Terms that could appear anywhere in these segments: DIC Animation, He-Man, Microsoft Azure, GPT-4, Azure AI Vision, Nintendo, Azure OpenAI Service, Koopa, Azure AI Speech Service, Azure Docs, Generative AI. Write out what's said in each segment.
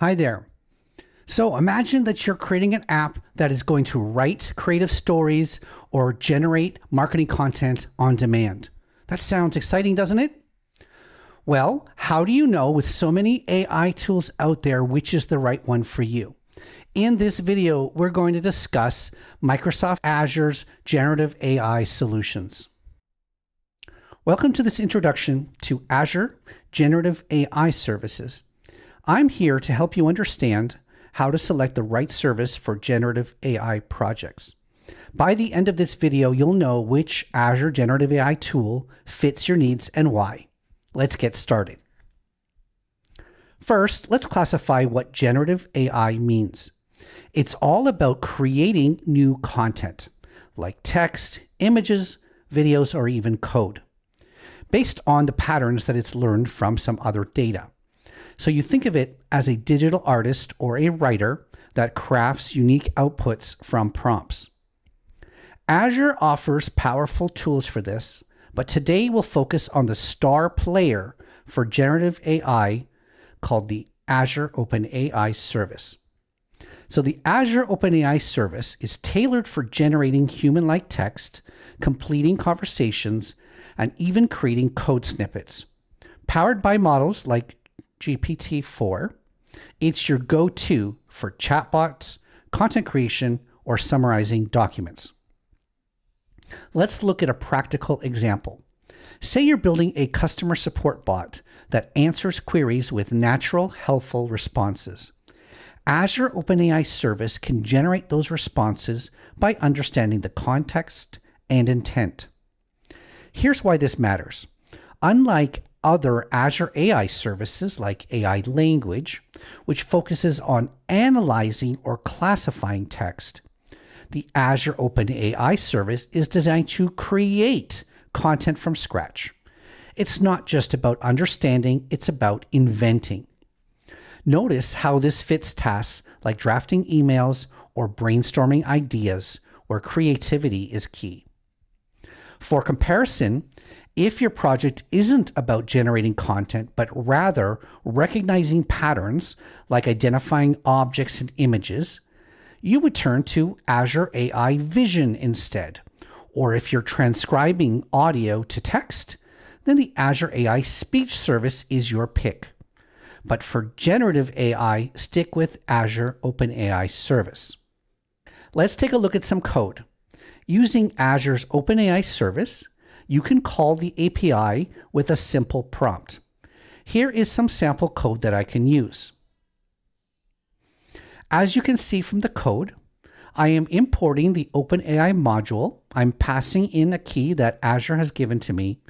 Hi there. So imagine that you're creating an app that is going to write creative stories or generate marketing content on demand. That sounds exciting, doesn't it? Well, how do you know with so many AI tools out there which is the right one for you? In this video, we're going to discuss Microsoft Azure's generative AI solutions. Welcome to this introduction to Azure Generative AI Services. I'm here to help you understand how to select the right service for generative AI projects. By the end of this video, you'll know which Azure Generative AI tool fits your needs and why. Let's get started. First, let's classify what generative AI means. It's all about creating new content, like text, images, videos, or even code, based on the patterns that it's learned from some other data. So you think of it as a digital artist or a writer that crafts unique outputs from prompts. Azure offers powerful tools for this, but today we'll focus on the star player for generative AI called the Azure OpenAI Service. So the Azure OpenAI Service is tailored for generating human-like text, completing conversations, and even creating code snippets. Powered by models like GPT-4, it's your go-to for chatbots, content creation, or summarizing documents. Let's look at a practical example. Say you're building a customer support bot that answers queries with natural, helpful responses. Azure OpenAI Service can generate those responses by understanding the context and intent. Here's why this matters. Unlike other Azure AI services like AI Language, which focuses on analyzing or classifying text, the Azure OpenAI Service is designed to create content from scratch. It's not just about understanding, it's about inventing. Notice how this fits tasks like drafting emails or brainstorming ideas where creativity is key. For comparison, if your project isn't about generating content, but rather recognizing patterns like identifying objects and images, you would turn to Azure AI Vision instead. Or if you're transcribing audio to text, then the Azure AI Speech Service is your pick. But for generative AI, stick with Azure OpenAI Service. Let's take a look at some code. Using Azure's OpenAI Service, you can call the API with a simple prompt. Here is some sample code that I can use. As you can see from the code, I am importing the OpenAI module. I'm passing in a key that Azure has given to me,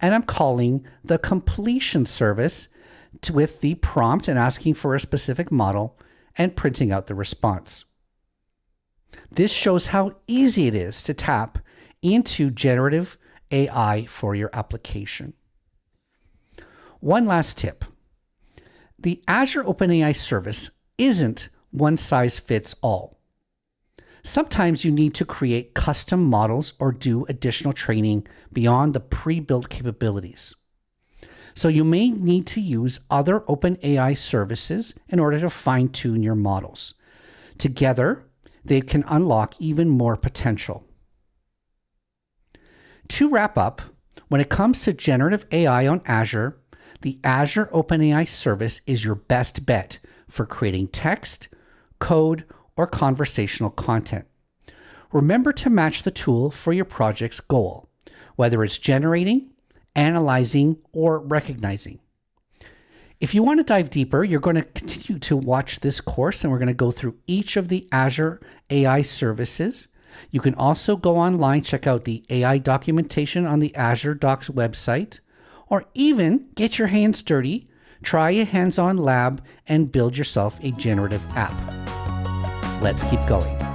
and I'm calling the completion service with the prompt and asking for a specific model and printing out the response. This shows how easy it is to tap into generative AI for your application. One last tip. The Azure OpenAI Service isn't one size fits all. Sometimes you need to create custom models or do additional training beyond the pre-built capabilities. So you may need to use other OpenAI services in order to fine-tune your models. Together, they can unlock even more potential. To wrap up, when it comes to generative AI on Azure, the Azure OpenAI Service is your best bet for creating text, code, or conversational content. Remember to match the tool for your project's goal, whether it's generating, analyzing, or recognizing. If you want to dive deeper, you're going to continue to watch this course, and we're going to go through each of the Azure AI services. You can also go online, check out the AI documentation on the Azure Docs website, or even get your hands dirty, try a hands-on lab, and build yourself a generative app. Let's keep going.